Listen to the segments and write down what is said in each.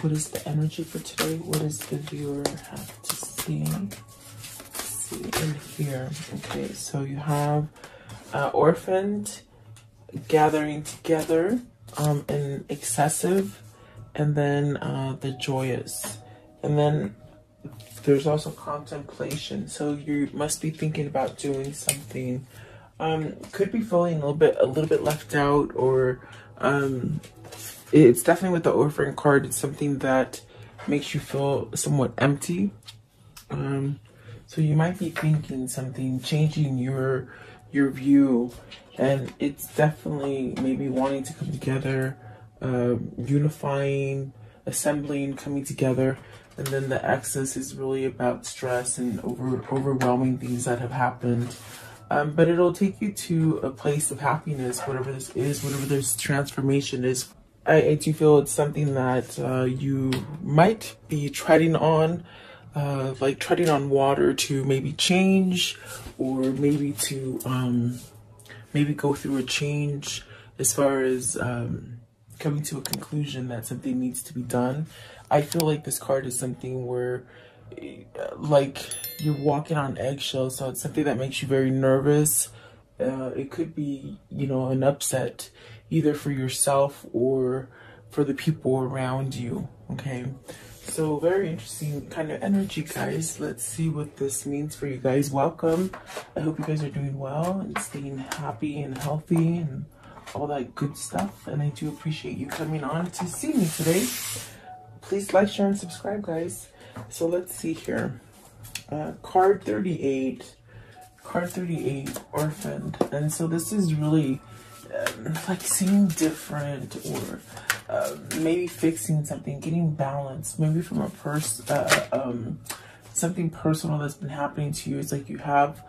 What is the energy for today? What does the viewer have to see in here? Okay, so you have orphaned, gathering together, and excessive, and then the joyous, and then there's also contemplation. So you must be thinking about doing something. Could be feeling a little bit left out, or it's definitely with the orphan card. It's something that makes you feel somewhat empty. So you might be thinking something, changing your view, and it's definitely maybe wanting to come together, unifying, assembling, coming together. And then the excess is really about stress and overwhelming things that have happened. But it'll take you to a place of happiness, whatever this is, whatever this transformation is. I do feel it's something that you might be treading on, like treading on water to maybe change, or maybe to maybe go through a change as far as coming to a conclusion that something needs to be done. I feel like this card is something where, like, you're walking on eggshells, so it's something that makes you very nervous. It could be, you know, an upset, either for yourself or for the people around you, okay? So very interesting kind of energy, guys. Let's see what this means for you guys. Welcome. I hope you guys are doing well and staying happy and healthy and all that good stuff. And I do appreciate you coming on to see me today. Please like, share, and subscribe, guys. So let's see here. Card 38. Card 38, orphaned. And so this is really like seeing different, or maybe fixing something, getting balance, maybe from a something personal that's been happening to you. It's like you have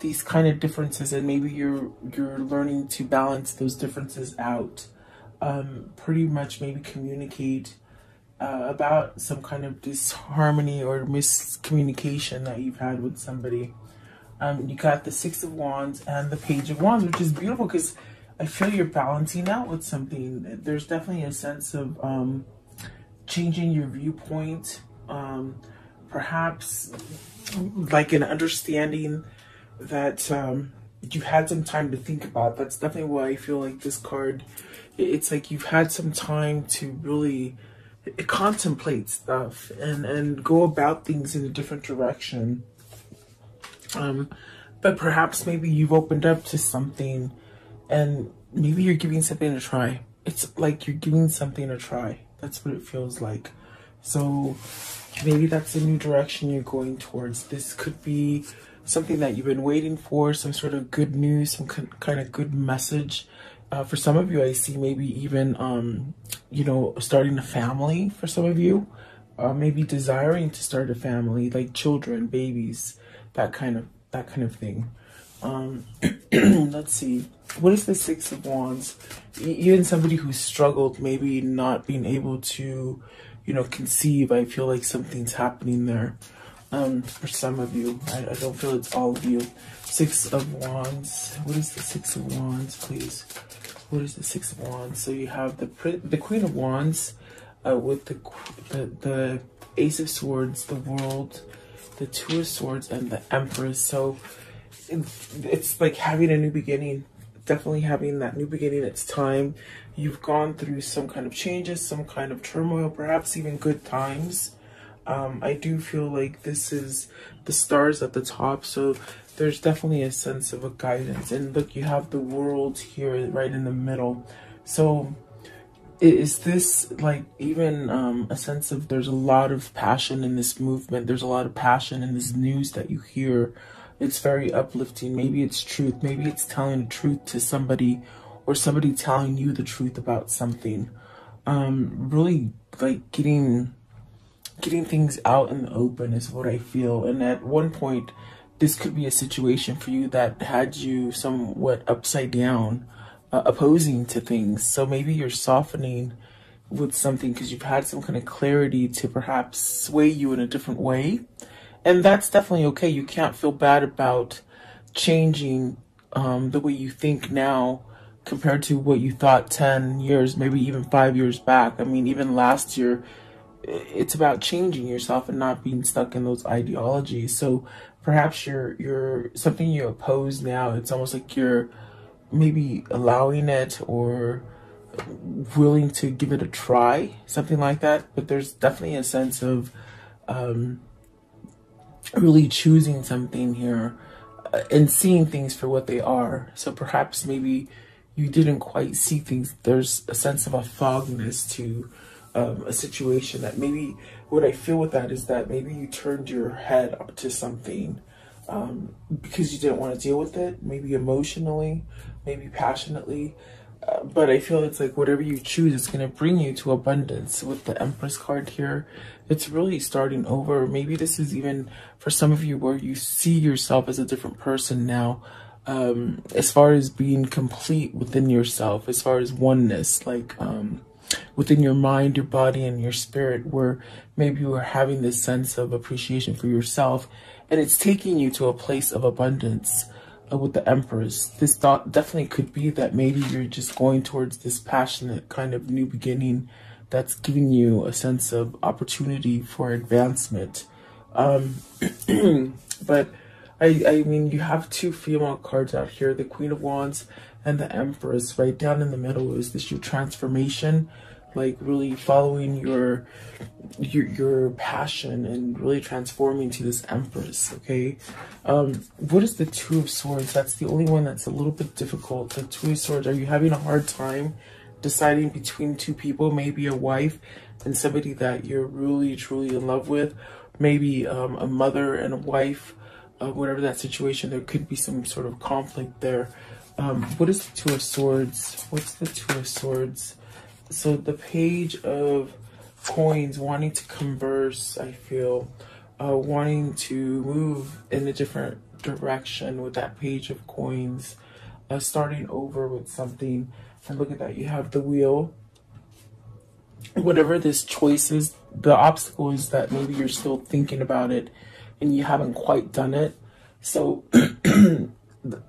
these kind of differences, and maybe you're learning to balance those differences out. Pretty much maybe communicate about some kind of disharmony or miscommunication that you've had with somebody. You got the Six of Wands and the Page of Wands, which is beautiful because I feel you're balancing out with something. There's definitely a sense of changing your viewpoint, perhaps like an understanding that you've had some time to think about. That's definitely why I feel like this card, it's like you've had some time to really contemplate stuff and go about things in a different direction. But perhaps maybe you've opened up to something, and maybe you're giving something a try. It's like you're giving something a try. That's what it feels like. So maybe that's a new direction you're going towards. This could be something that you've been waiting for, some sort of good news, some kind of good message. For some of you, I see maybe even, you know, starting a family for some of you. Maybe desiring to start a family, like children, babies, that kind of thing. Let's see. What is the Six of Wands? Even somebody who struggled, maybe not being able to, you know, conceive. I feel like something's happening there for some of you. I don't feel it's all of you. Six of Wands. What is the Six of Wands, please? What is the Six of Wands? So you have the Queen of Wands with the Ace of Swords, the World, the Two of Swords, and the Empress. So it's like having a new beginning, definitely having that new beginning. It's time. You've gone through some kind of changes, some kind of turmoil, perhaps even good times. I do feel like this is the stars at the top, so there's definitely a sense of a guidance. And look, you have the World here right in the middle. So is this like even a sense of there's a lot of passion in this movement? There's a lot of passion in this news that you hear. It's very uplifting. Maybe it's truth. Maybe it's telling the truth to somebody, or somebody telling you the truth about something. Really like getting things out in the open is what I feel. And at one point, this could be a situation for you that had you somewhat upside down, opposing to things. So maybe you're softening with something because you've had some kind of clarity to perhaps sway you in a different way. And that's definitely okay. You can't feel bad about changing the way you think now compared to what you thought 10 years, maybe even 5 years back. I mean, even last year, it's about changing yourself and not being stuck in those ideologies. So perhaps you're something you oppose now, it's almost like you're maybe allowing it or willing to give it a try, something like that. But there's definitely a sense of really choosing something here and seeing things for what they are. So perhaps maybe you didn't quite see things. There's a sense of a fogginess to a situation that maybe, what I feel with that is that maybe you turned your head up to something because you didn't want to deal with it, maybe emotionally, maybe passionately. But I feel it's like whatever you choose, it's going to bring you to abundance. With the Empress card here, it's really starting over. Maybe this is even for some of you where you see yourself as a different person now, as far as being complete within yourself, as far as oneness, like within your mind, your body, and your spirit, where maybe you are having this sense of appreciation for yourself, and it's taking you to a place of abundance. With the Empress, this thought definitely could be that maybe you're just going towards this passionate kind of new beginning that's giving you a sense of opportunity for advancement. But I mean, you have two female cards out here, the Queen of Wands and the Empress. Right down in the middle is this your transformation, like really following your passion and really transforming to this Empress, okay? What is the Two of Swords? That's the only one that's a little bit difficult. The Two of Swords, are you having a hard time deciding between two people, maybe a wife and somebody that you're really, truly in love with, maybe a mother and a wife, whatever that situation, there could be some sort of conflict there. What is the Two of Swords? What's the Two of Swords? So the Page of Coins, wanting to converse, I feel, wanting to move in a different direction with that Page of Coins, starting over with something. And look at that, you have the Wheel. Whatever this choice is, the obstacle is that maybe you're still thinking about it and you haven't quite done it. So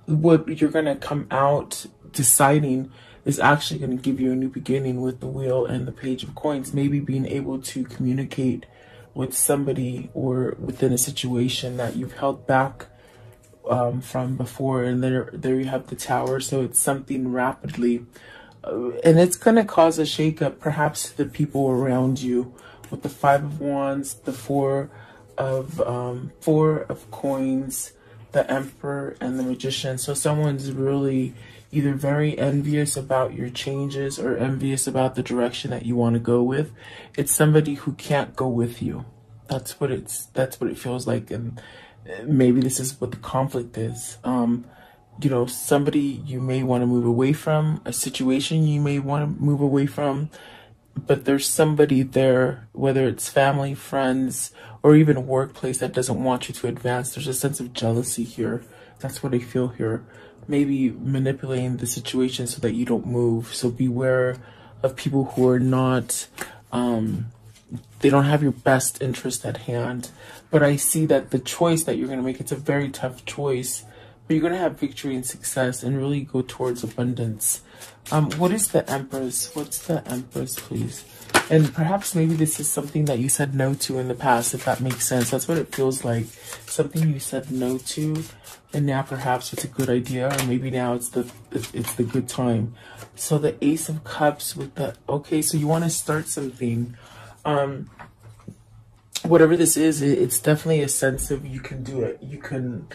what you're going to come out deciding is actually going to give you a new beginning with the Wheel and the Page of Coins. Maybe being able to communicate with somebody or within a situation that you've held back from before. And there you have the Tower. So it's something rapidly. And it's going to cause a shakeup, perhaps to the people around you, with the Five of Wands, the Four of Coins, the Emperor, and the Magician. So someone's really either very envious about your changes or envious about the direction that you want to go with. It's somebody who can't go with you. That's what it feels like. And maybe this is what the conflict is. You know, somebody you may want to move away from, a situation you may want to move away from, but there's somebody there, whether it's family, friends, or even a workplace, that doesn't want you to advance. There's a sense of jealousy here. That's what I feel here. Maybe manipulating the situation so that you don't move. So beware of people who are not, they don't have your best interest at hand. But I see that the choice that you're going to make, it's a very tough choice, but you're going to have victory and success and really go towards abundance. What is the Empress? What's the Empress, please? And perhaps maybe this is something that you said no to in the past, if that makes sense. That's what it feels like. Something you said no to, and now perhaps it's a good idea, or maybe now it's the good time. So the Ace of Cups with the, okay, so you want to start something. Whatever this is, it's definitely a sense of you can do it. You can,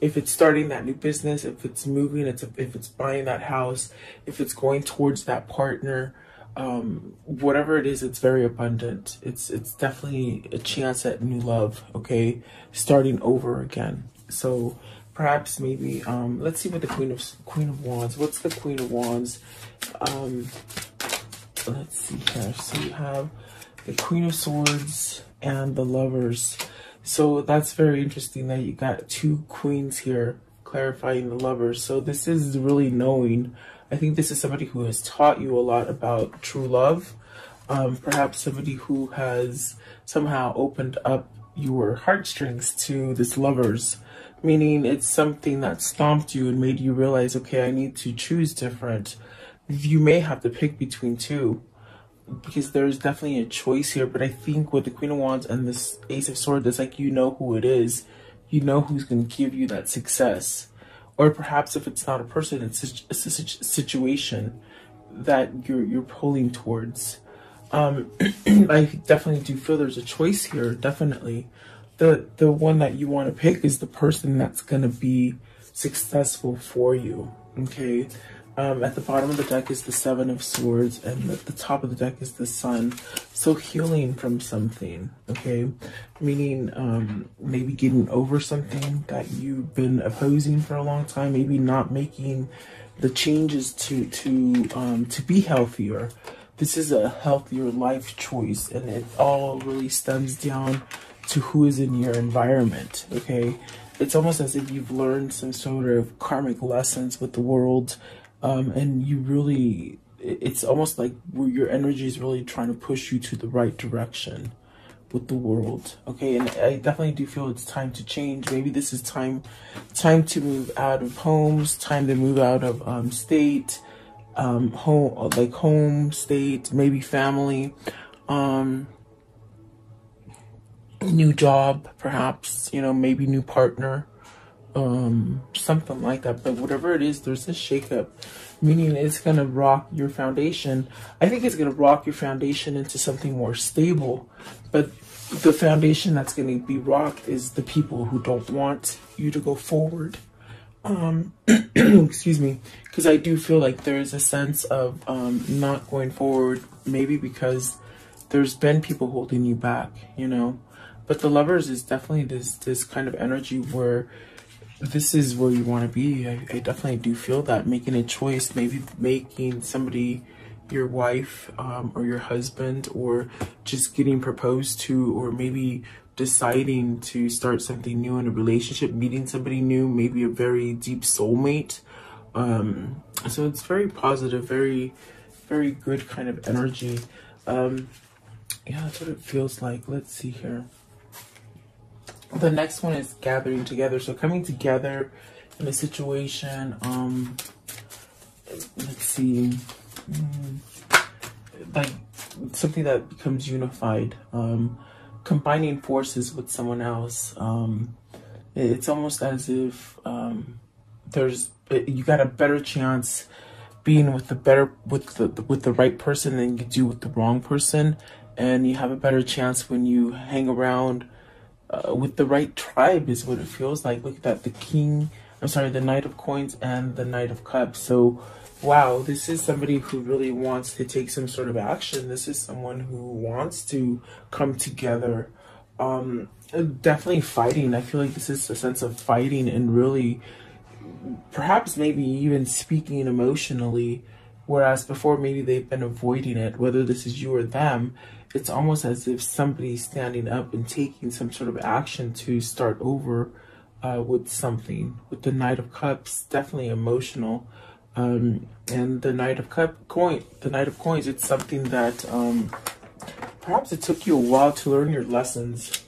if it's starting that new business, if it's moving, if it's buying that house, if it's going towards that partner, whatever it is, it's very abundant. It's definitely a chance at new love, okay? Starting over again. So perhaps maybe, let's see what the Queen of Wands, what's the Queen of Wands? Let's see here. So you have the Queen of Swords and the Lovers. So that's very interesting that you got two queens here clarifying the Lovers. So this is really knowing. I think this is somebody who has taught you a lot about true love. Perhaps somebody who has somehow opened up your heartstrings to this Lovers, meaning it's something that stomped you and made you realize, okay, I need to choose different. You may have to pick between two. because there's definitely a choice here, but I think with the Queen of Wands and this Ace of Swords, it's like you know who it is. You know who's going to give you that success. Or perhaps if it's not a person, it's a situation that you're pulling towards. I definitely do feel there's a choice here, definitely. The one that you want to pick is the person that's going to be successful for you, okay? At the bottom of the deck is the Seven of Swords, and at the top of the deck is the Sun. So healing from something, okay? Meaning maybe getting over something that you've been opposing for a long time, maybe not making the changes to be healthier. This is a healthier life choice, and it all really stems down to who is in your environment, okay? It's almost as if you've learned some sort of karmic lessons with the world, and you really, it's almost like your energy is really trying to push you to the right direction with the world, okay? And I definitely do feel it's time to change. Maybe this is time to move out of homes, time to move out of state, home, like home, state, maybe family, new job, perhaps, you know, maybe new partner, something like that. But whatever it is, there's a shakeup, meaning it's going to rock your foundation. I think it's going to rock your foundation into something more stable, but the foundation that's going to be rocked is the people who don't want you to go forward. Excuse me, because I do feel like there is a sense of not going forward, maybe because there's been people holding you back, you know. But the Lovers is definitely this kind of energy where this is where you want to be. I definitely do feel that making a choice, maybe making somebody your wife or your husband, or just getting proposed to, or maybe deciding to start something new in a relationship, meeting somebody new, maybe a very deep soulmate. So it's very positive, very, very good kind of energy. Yeah, that's what it feels like. Let's see here. The next one is gathering together. So coming together in a situation, let's see, like something that becomes unified, combining forces with someone else. It's almost as if you got a better chance being with the better, with the right person than you do with the wrong person, and you have a better chance when you hang around with the right tribe, is what it feels like. Look at that, the Knight of Coins and the Knight of Cups. So wow, this is somebody who really wants to take some sort of action. This is someone who wants to come together. Definitely fighting. I feel like this is a sense of fighting and really perhaps maybe even speaking emotionally, whereas before maybe they've been avoiding it. Whether this is you or them, it's almost as if somebody's standing up and taking some sort of action to start over with something. With the Knight of Cups, definitely emotional. And the Knight of Coins, it's something that perhaps it took you a while to learn your lessons.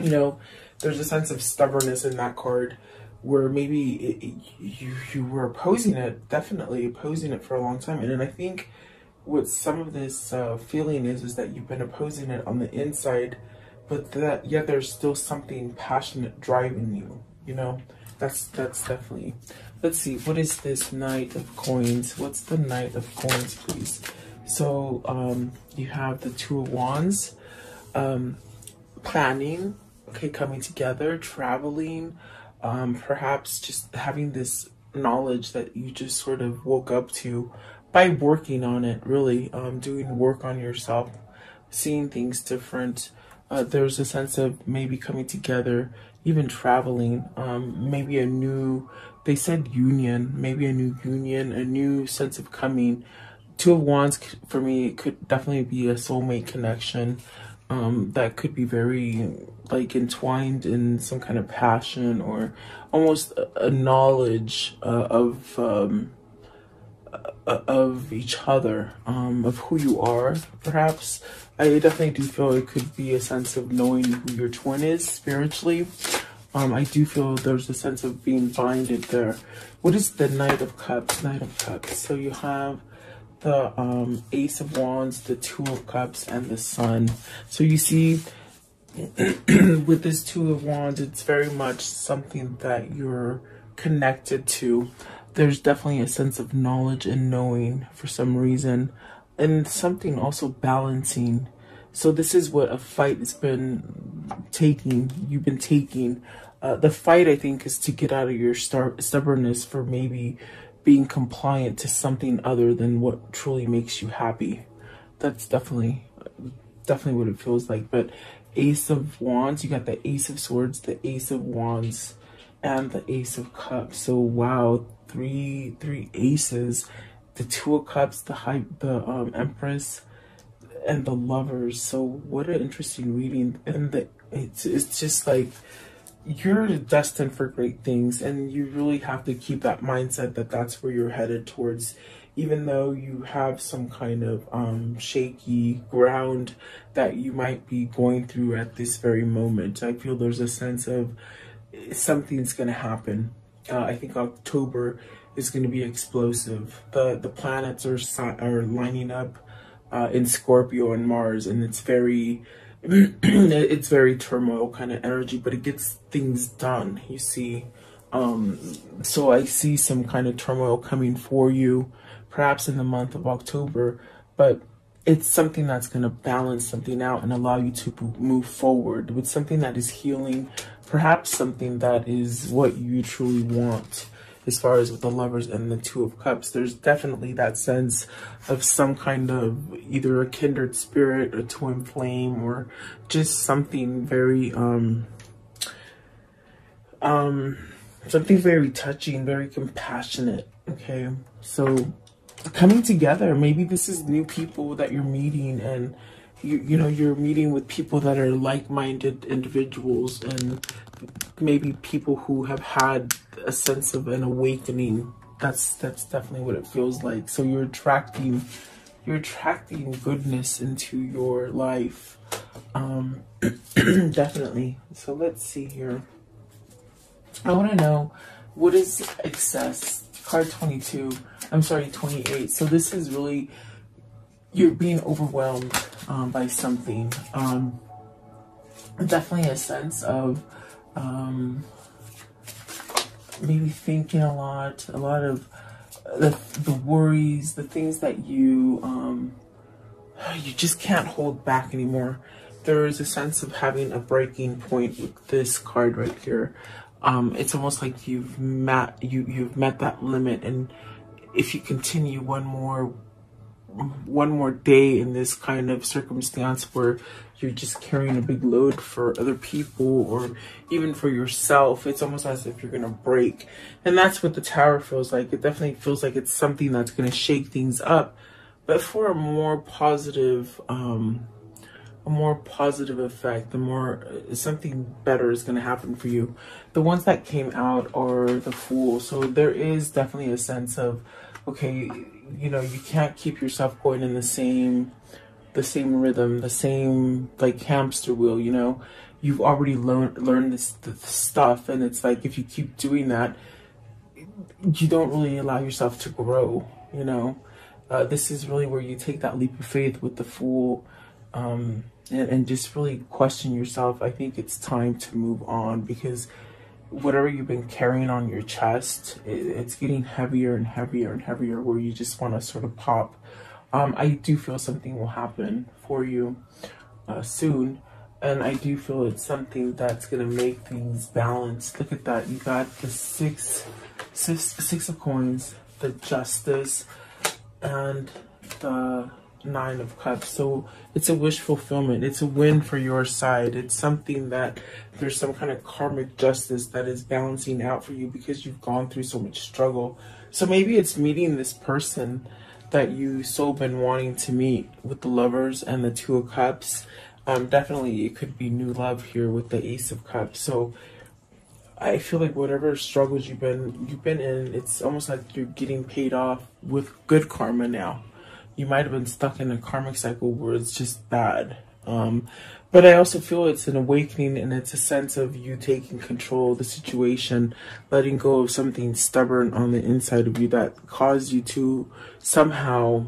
You know, there's a sense of stubbornness in that card where maybe you were opposing it, definitely opposing it for a long time. And I think what some of this feeling is that you've been opposing it on the inside, but that yet there's still something passionate driving you, you know. That's definitely. Let's see, what is this Knight of Coins? What's the Knight of Coins, please? So you have the Two of Wands, planning, okay, coming together, traveling, perhaps just having this knowledge that you just sort of woke up to by working on it, really, doing work on yourself, seeing things different. There's a sense of maybe coming together, even traveling, maybe a new, they said union, maybe a new union, a new sense of coming. Two of Wands, for me, it could definitely be a soulmate connection that could be very, like, entwined in some kind of passion, or almost a knowledge of each other, of who you are, perhaps. I definitely do feel it could be a sense of knowing who your twin is spiritually. I do feel there's a sense of being binded there. What is the Knight of Cups? Knight of Cups. So you have the Ace of Wands, the Two of Cups, and the Sun. So you see, with this Two of Wands, it's very much something that you're connected to. There's definitely a sense of knowledge and knowing for some reason, and something also balancing. So this is what a fight has been taking. You've been taking the fight, I think, is to get out of your stubbornness for maybe being compliant to something other than what truly makes you happy. That's definitely what it feels like. But Ace of Wands, you got the Ace of Swords, the Ace of Wands, and the Ace of Cups. So wow, three aces, the Two of Cups, the Empress, and the Lovers. So what an interesting reading. And it's just like, you're destined for great things, and you really have to keep that mindset that that's where you're headed towards. Even though you have some kind of shaky ground that you might be going through at this very moment, I feel there's a sense of something's going to happen. I think October is going to be explosive. The planets are lining up in Scorpio and Mars, and it's very turmoil kind of energy, but it gets things done, you see. So I see some kind of turmoil coming for you, perhaps in the month of October, but it's something that's going to balance something out and allow you to move forward with something that is healing, perhaps something that is what you truly want. As far as with the Lovers and the Two of Cups, there's definitely that sense of some kind of either a kindred spirit, a twin flame, or just something very, something very touching, very compassionate. Okay, so coming together, maybe this is new people that you're meeting, and you know, you're meeting with people that are like-minded individuals, and maybe people who have had a sense of an awakening. That's definitely what it feels like. So you're attracting goodness into your life, definitely. So let's see here. I want to know, what is excess? Card 28. So this is really, you're being overwhelmed by something. Definitely a sense of maybe thinking a lot of the worries, the things that you you just can't hold back anymore. There is a sense of having a breaking point with this card right here. It's almost like you've met that limit, and if you continue one more day in this kind of circumstance where you're just carrying a big load for other people or even for yourself, it's almost as if you're going to break. And that's what the Tower feels like. It definitely feels like it's something that's going to shake things up, but for a more positive effect, the more something better is going to happen for you. The ones that came out are the Fool. So there is definitely a sense of, okay, you know, you can't keep yourself going in the same rhythm, the same like hamster wheel. You know, you've already learned this stuff, and it's like if you keep doing that, you don't really allow yourself to grow. You know, this is really where you take that leap of faith with the Fool, and just really question yourself. I think it's time to move on, because whatever you've been carrying on your chest, it's getting heavier and heavier and heavier, where you just want to sort of pop. I do feel something will happen for you soon, and I do feel it's something that's going to make things balanced. Look at that. You got the six of coins, the Justice, and the Nine of Cups. So it's a wish fulfillment. It's a win for your side. It's something that there's some kind of karmic justice that is balancing out for you, because you've gone through so much struggle. So maybe it's meeting this person that you so been wanting to meet with the Lovers and the Two of Cups. Definitely it could be new love here with the Ace of Cups. So I feel like whatever struggles you've been in, it's almost like you're getting paid off with good karma now. You might have been stuck in a karmic cycle where it's just bad. But I also feel it's an awakening, and it's a sense of you taking control of the situation, letting go of something stubborn on the inside of you that caused you to somehow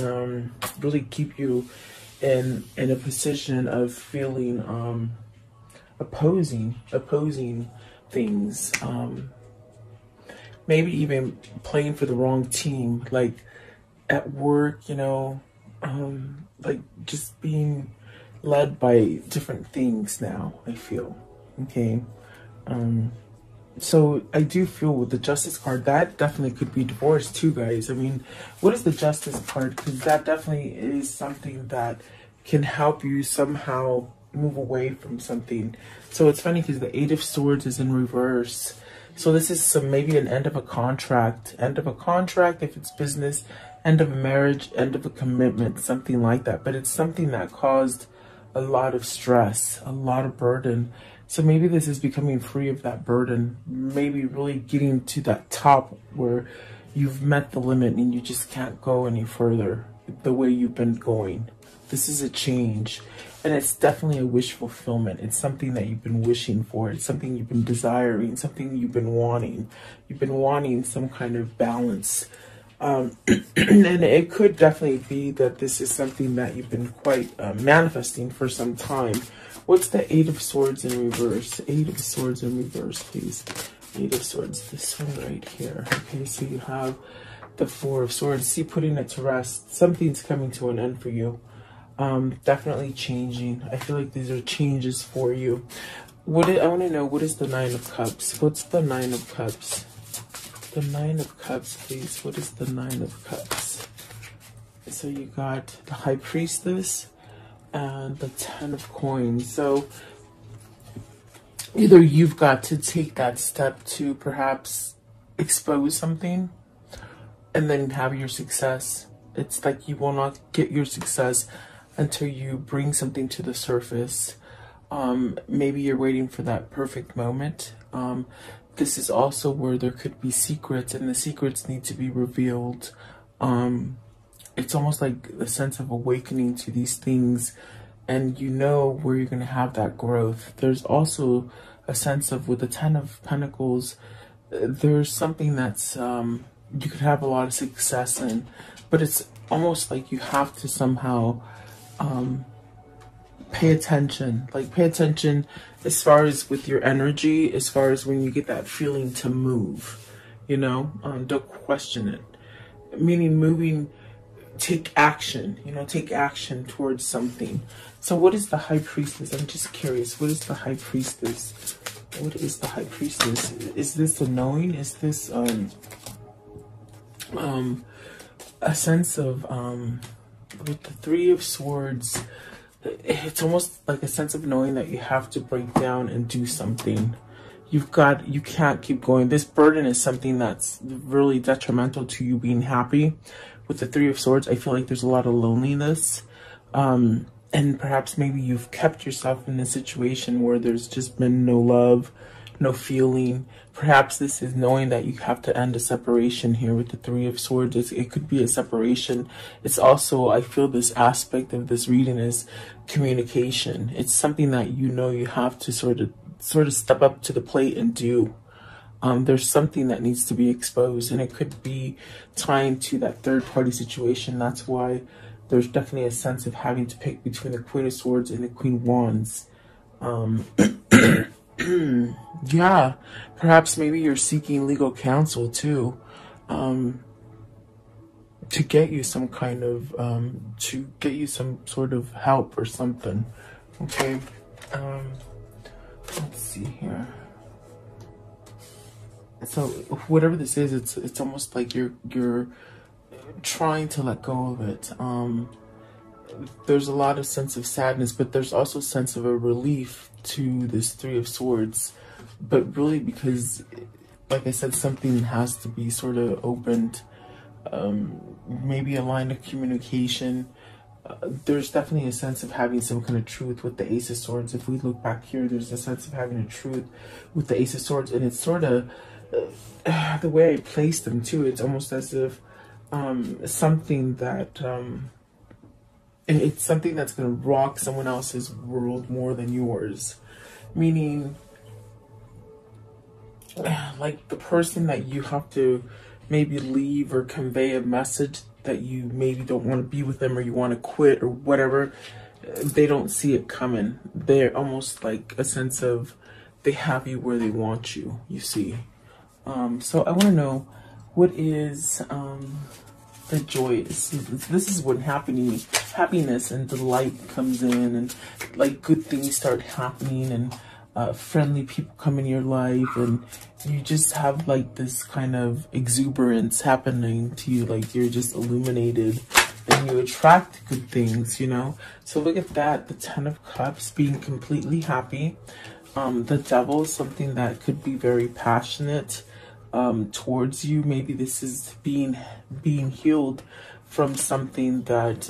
really keep you in a position of feeling opposing things, maybe even playing for the wrong team, like at work, you know, like just being led by different things now, I feel, okay? So I do feel with the Justice card, that definitely could be divorce too, guys. I mean, what is the Justice card? Because that definitely is something that can help you somehow move away from something. So it's funny because the Eight of Swords is in reverse. So this is some, maybe an end of a contract, if it's business, end of a marriage, end of a commitment, something like that. But it's something that caused a lot of stress, a lot of burden. So maybe this is becoming free of that burden, maybe really getting to that top where you've met the limit and you just can't go any further the way you've been going. This is a change, and it's definitely a wish fulfillment. It's something that you've been wishing for. It's something you've been desiring, something you've been wanting. You've been wanting some kind of balance. And it could definitely be that this is something that you've been quite manifesting for some time. What's the Eight of Swords in reverse? Eight of Swords in reverse, please. Eight of Swords, this one right here. Okay, so you have the Four of Swords. See, putting it to rest. Something's coming to an end for you. Definitely changing. I feel like these are changes for you. I want to know, what is the Nine of Cups? What's the Nine of Cups? The Nine of Cups, please. What is the Nine of Cups? So you got the High Priestess and the Ten of Coins. So either you've got to take that step to perhaps expose something and then have your success. It's like you will not get your success until you bring something to the surface. Maybe you're waiting for that perfect moment. This is also where there could be secrets, and the secrets need to be revealed. It's almost like a sense of awakening to these things, and you know where you're going to have that growth. There's also a sense of, with the Ten of Pentacles, there's something that's you could have a lot of success in, but it's almost like you have to somehow pay attention. Like, pay attention as far as with your energy, as far as when you get that feeling to move, you know, don't question it. Meaning moving, take action, you know, take action towards something. So what is the High Priestess? I'm just curious. What is the High Priestess? What is the High Priestess? Is this a knowing? Is this a sense of, with the Three of Swords, it's almost like a sense of knowing that you have to break down and do something. You can't keep going. This burden is something that's really detrimental to you being happy. With the Three of Swords, I feel like there's a lot of loneliness. And perhaps maybe you've kept yourself in a situation where there's just been no love, no feeling. Perhaps this is knowing that you have to end a separation here with the Three of Swords. It could be a separation. It's also, I feel this aspect of this reading is communication. It's something that you know you have to sort of step up to the plate and do. There's something that needs to be exposed, and it could be tying to that third-party situation. That's why there's definitely a sense of having to pick between the Queen of Swords and the Queen of Wands. Yeah, perhaps maybe you're seeking legal counsel too, to get you some kind of, to get you some sort of help or something. Okay, let's see here. So whatever this is, it's almost like you're trying to let go of it. There's a lot of sense of sadness, but there's also a sense of a relief to this Three of Swords, but really because, like I said, something has to be sort of opened, maybe a line of communication. There's definitely a sense of having some kind of truth with the Ace of Swords. If we look back here, there's a sense of having a truth with the Ace of Swords, and it's sort of, the way I placed them too, it's almost as if something that... it's something that's going to rock someone else's world more than yours. Meaning, like the person that you have to maybe leave or convey a message, that you maybe don't want to be with them or you want to quit or whatever, they don't see it coming. They're almost like a sense of they have you where they want you, you see. So I want to know, what is the joy? This is when happiness and delight comes in, and like good things start happening, and friendly people come in your life, and you just have like this kind of exuberance happening to you, like you're just illuminated. Then you attract good things, you know? So look at that, the 10 of Cups, being completely happy. The Devil is something that could be very passionate towards you. Maybe this is being healed from something that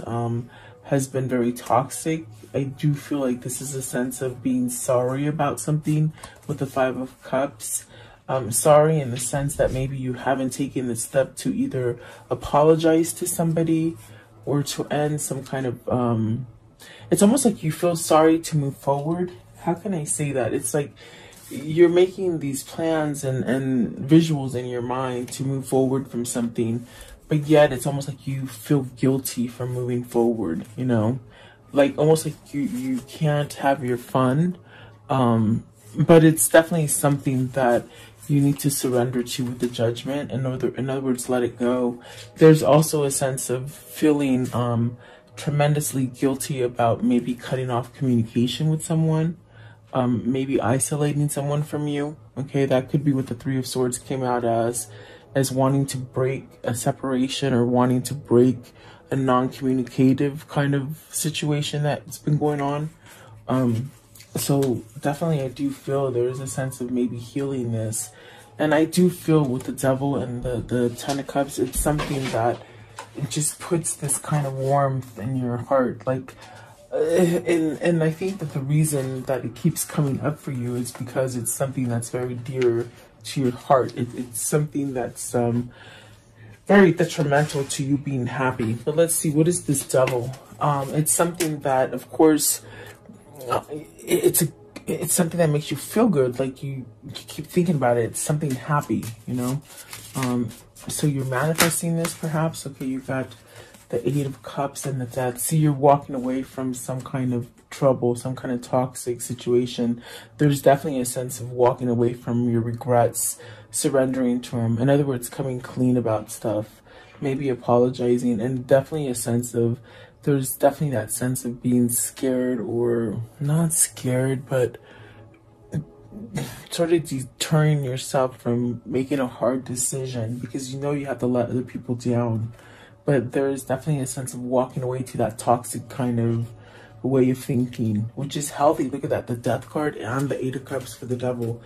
has been very toxic. I do feel like this is a sense of being sorry about something with the 5 of Cups. Sorry in the sense that maybe you haven't taken the step to either apologize to somebody or to end some kind of, it's almost like you feel sorry to move forward. How can I say that? It's like you're making these plans and visuals in your mind to move forward from something, but yet it's almost like you feel guilty for moving forward, you know? Like almost like you can't have your fun, but it's definitely something that you need to surrender to with the judgment. In other words, let it go. There's also a sense of feeling tremendously guilty about maybe cutting off communication with someone, maybe isolating someone from you. Okay, that could be what the 3 of Swords came out as wanting to break a separation or wanting to break a non-communicative kind of situation that's been going on. So definitely I do feel there is a sense of maybe healing this. And I do feel with the Devil and the 10 of Cups, it's something that it just puts this kind of warmth in your heart. Like, and I think that the reason that it keeps coming up for you is because it's something that's very dear to your heart. It's something that's very detrimental to you being happy. But let's see, what is this Devil? It's something that, of course, it's something that makes you feel good. Like you keep thinking about it. It's something happy, you know? So you're manifesting this perhaps. Okay, you've got the 8 of Cups and the Death. See, you're walking away from some kind of trouble, some kind of toxic situation. There's definitely a sense of walking away from your regrets, surrendering to them. In other words, coming clean about stuff, maybe apologizing, and definitely a sense of, there's definitely that sense of being scared, or not scared, but sort of deterring yourself from making a hard decision because you know you have to let other people down. But there is definitely a sense of walking away to that toxic kind of way of thinking, which is healthy. Look at that, the Death card and the 8 of Cups for the Devil,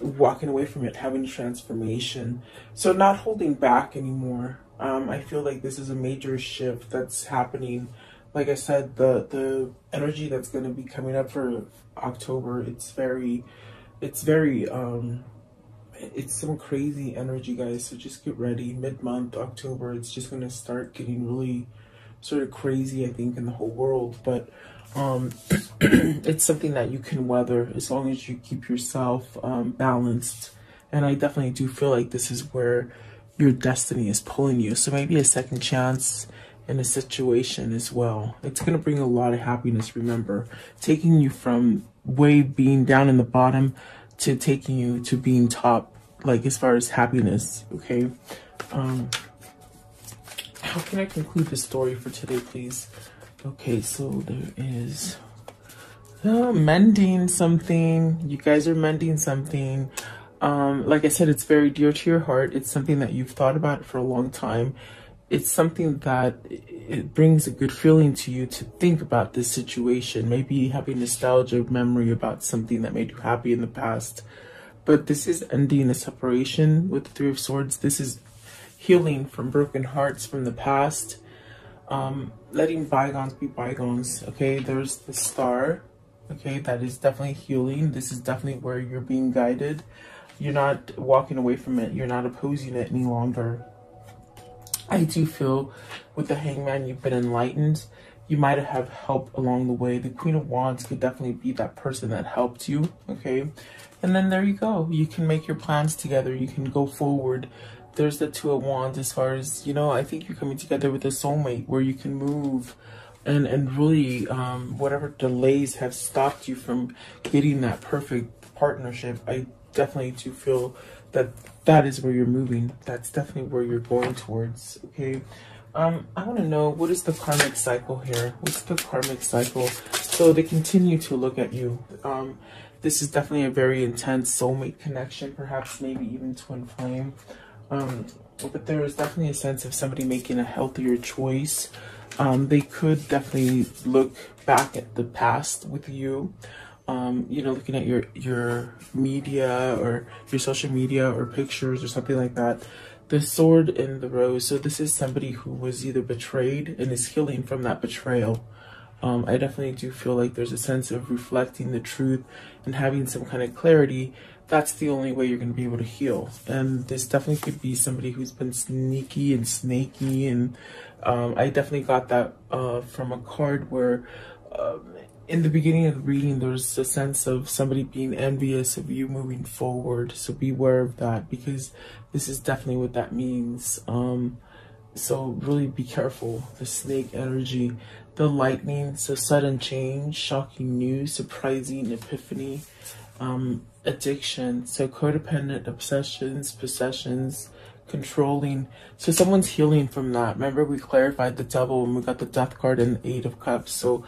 walking away from it, having transformation. So not holding back anymore. I feel like this is a major shift that's happening. Like I said, the energy that's going to be coming up for October, it's some crazy energy, guys. So just get ready. Mid-month, October, it's just going to start getting really sort of crazy, I think, in the whole world. But it's something that you can weather as long as you keep yourself balanced. And I definitely do feel like this is where your destiny is pulling you. So maybe a second chance in a situation as well. It's going to bring a lot of happiness, remember. Taking you from way being down in the bottom to taking you to being top, like as far as happiness, okay? How can I conclude the story for today, please? Okay, so there is mending something. You guys are mending something. Like I said, it's very dear to your heart. It's something that you've thought about for a long time. It's something that it brings a good feeling to you to think about this situation. Maybe having nostalgia, memory about something that made you happy in the past. But this is ending a separation with the 3 of Swords. This is healing from broken hearts from the past. Letting bygones be bygones, okay? There's the Star, okay? That is definitely healing. This is definitely where you're being guided. You're not walking away from it. You're not opposing it any longer. I do feel with the Hangman, you've been enlightened. You might have help along the way. The Queen of Wands could definitely be that person that helped you, okay? And then there you go. You can make your plans together. You can go forward. there's the Two of Wands, as far as, you know, I think you're coming together with a soulmate where you can move and really whatever delays have stopped you from getting that perfect partnership. I definitely do feel that that is where you're moving. That's definitely where you're going towards, okay? I want to know, what is the karmic cycle here? What's the karmic cycle? So they continue to look at you. This is definitely a very intense soulmate connection, perhaps maybe even twin flame. But there is definitely a sense of somebody making a healthier choice. They could definitely look back at the past with you. You know, looking at your media or your social media or pictures or something like that. The Sword and the Rose. So this is somebody who was either betrayed and is healing from that betrayal. I definitely do feel like there's a sense of reflecting the truth and having some kind of clarity. That's the only way you're going to be able to heal. And this definitely could be somebody who's been sneaky and snaky. And I definitely got that from a card where in the beginning of the reading, there's a sense of somebody being envious of you moving forward. So beware of that, because this is definitely what that means. So really be careful. The snake energy, the lightning, so sudden change, shocking news, surprising epiphany, addiction, so codependent obsessions, possessions, controlling. So someone's healing from that. Remember, we clarified the Devil and we got the Death card and the Eight of Cups. So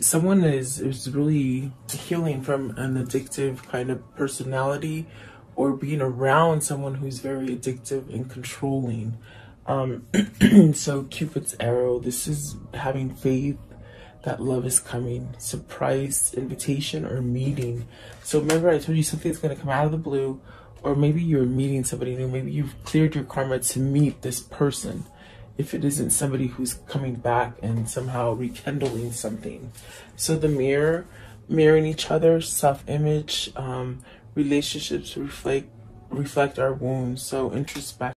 someone is really healing from an addictive kind of personality, or being around someone who's very addictive and controlling. So Cupid's arrow, this is having faith that love is coming. Surprise invitation or meeting. So remember, I told you something's going to come out of the blue, or maybe you're meeting somebody new. Maybe you've cleared your karma to meet this person, if it isn't somebody who's coming back and somehow rekindling something. So the mirror, mirroring each other, self-image, relationships reflect our wounds. So introspection.